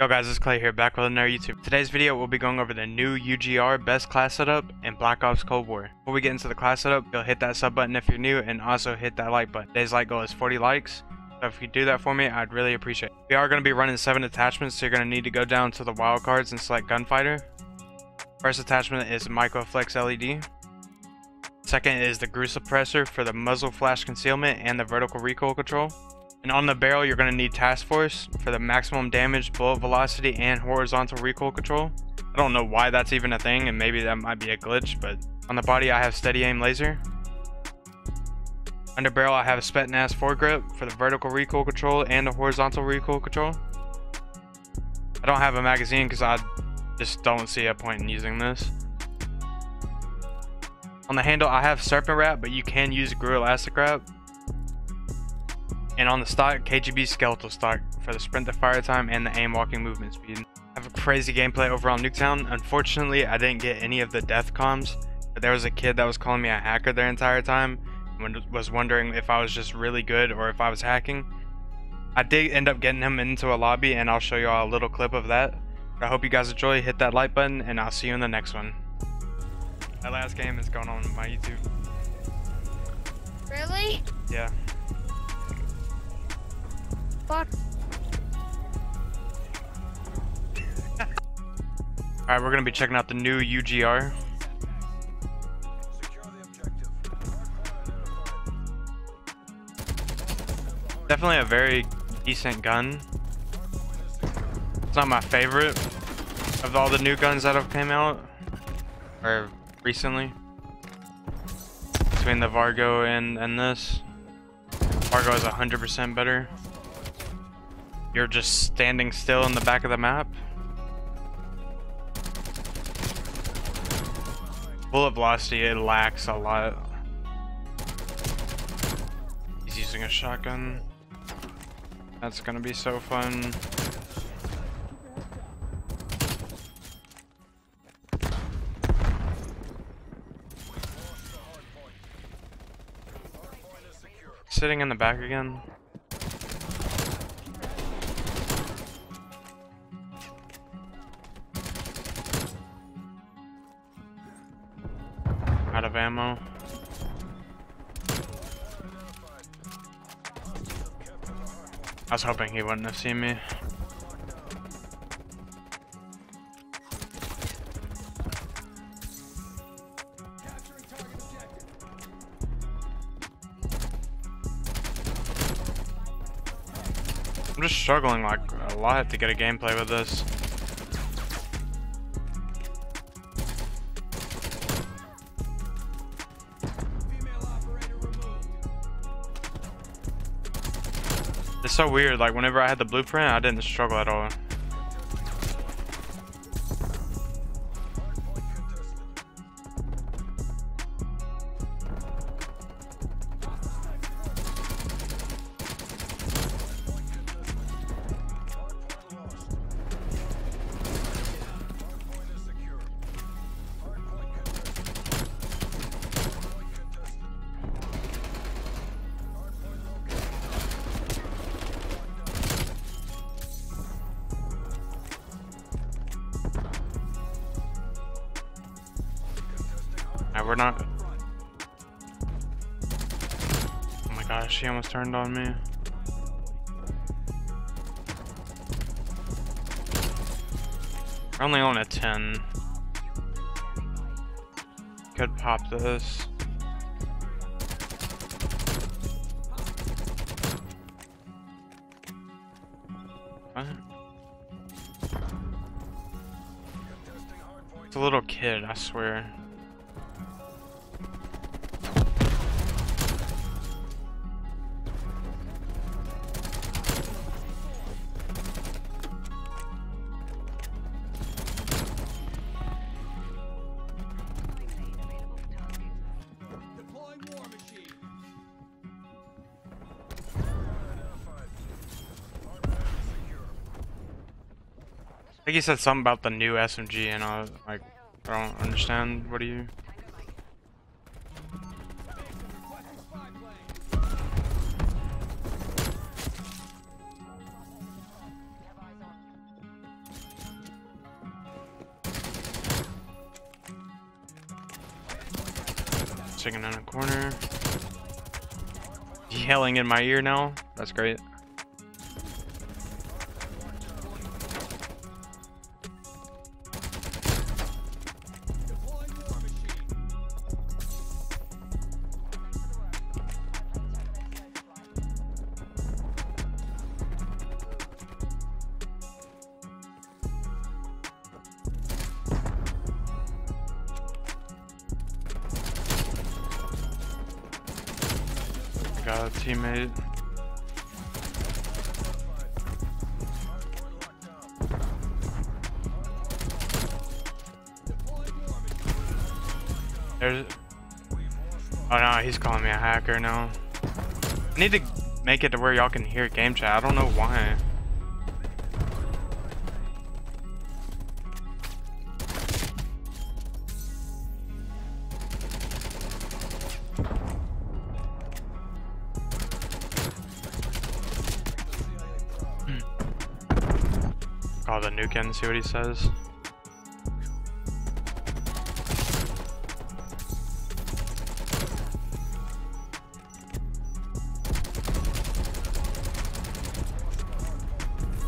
Yo guys, it's Clay here, back with another YouTube. Today's video, we'll be going over the new UGR best class setup in Black Ops Cold War. Before we get into the class setup, you'll hit that sub button if you're new and also hit that like button. Today's like goal is 40 likes, so if you do that for me, I'd really appreciate it. We are going to be running 7 attachments, so you're going to need to go down to the wildcards and select Gunfighter. First attachment is Microflex LED. Second is the Gru suppressor for the muzzle flash concealment and the vertical recoil control. And on the barrel, you're going to need Task Force for the maximum damage, bullet velocity, and horizontal recoil control. I don't know why that's even a thing, and maybe that might be a glitch, but on the body, I have Steady Aim Laser. Under barrel, I have Spent Nass Foregrip for the vertical recoil control and the horizontal recoil control. I don't have a magazine because I just don't see a point in using this. On the handle, I have Serpent Wrap, but you can use Gru elastic wrap. And on the stock, KGB skeletal stock for the sprint to fire time and the aim walking movement speed. I have a crazy gameplay over on Nuketown. Unfortunately, I didn't get any of the death comms, but there was a kid that was calling me a hacker their entire time and was wondering if I was just really good or if I was hacking. I did end up getting him into a lobby, and I'll show you all a little clip of that. But I hope you guys enjoy. Hit that like button, and I'll see you in the next one. That last game is going on my YouTube. Really? Yeah. Fuck. Alright, we're gonna be checking out the new UGR. Definitely a very decent gun. It's not my favorite of all the new guns that have came out or recently. Between the Vargo and this, Vargo is 100% better. You're just standing still in the back of the map. Bullet velocity, it lacks a lot. He's using a shotgun. That's gonna be so fun. Sitting in the back again. Out of ammo. I was hoping he wouldn't have seen me. I'm just struggling like a lot to get a gameplay with this. It's so weird, like whenever I had the blueprint, I didn't struggle at all. We're not. Oh my gosh, she almost turned on me. We're only on a 10. Could pop this. What? It's a little kid, I swear. I think he said something about the new SMG, and I was like, I don't understand. What are you? sticking in a corner. Yelling in my ear now. That's great. Got a teammate. There's. Oh no, he's calling me a hacker now. I need to make it to where y'all can hear game chat. I don't know why. Call the nuke in and see what he says.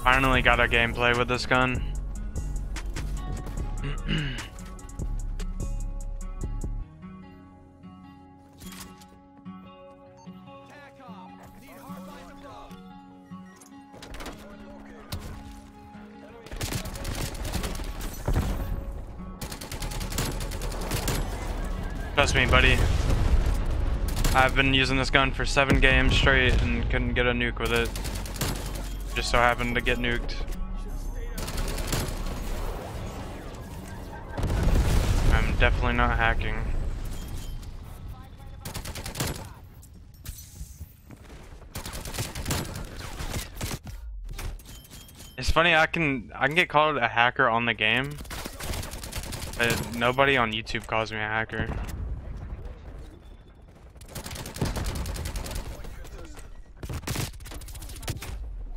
Finally got a gameplay with this gun. Trust me, buddy. I've been using this gun for 7 games straight and couldn't get a nuke with it. Just so happened to get nuked. I'm definitely not hacking. It's funny, I can get called a hacker on the game, but nobody on YouTube calls me a hacker.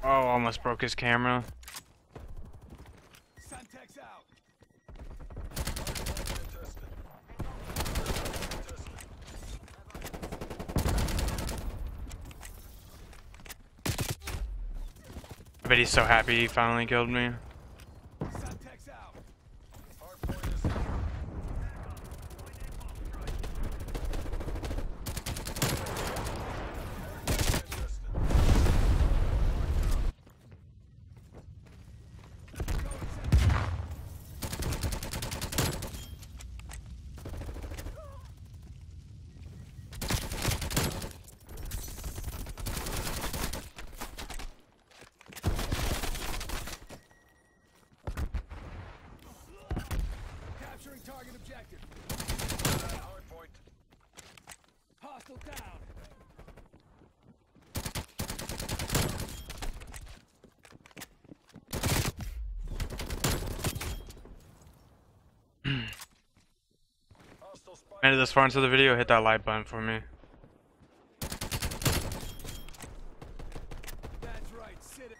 Oh, almost broke his camera. I bet he's so happy he finally killed me. Target objective. Hard point. Hostile down. Made it this far into the video, hit that like button for me. That's right, sit it.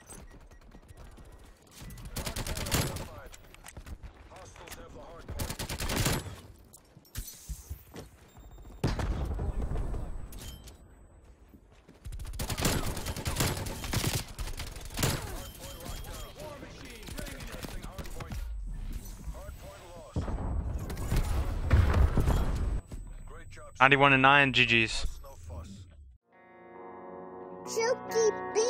GG's.